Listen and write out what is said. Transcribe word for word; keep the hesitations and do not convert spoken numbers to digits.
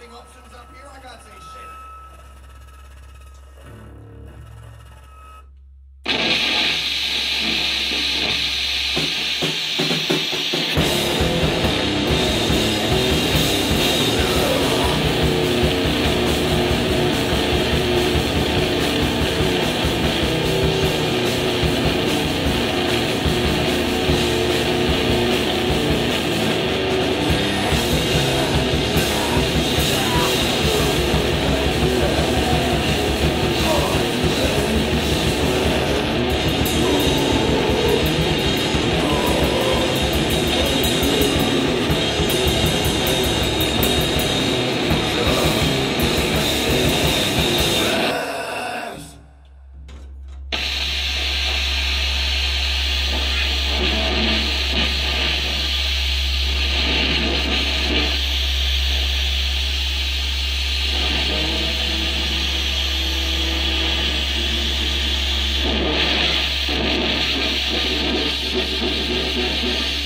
driving options up here. I can't see shit. We'll be right back.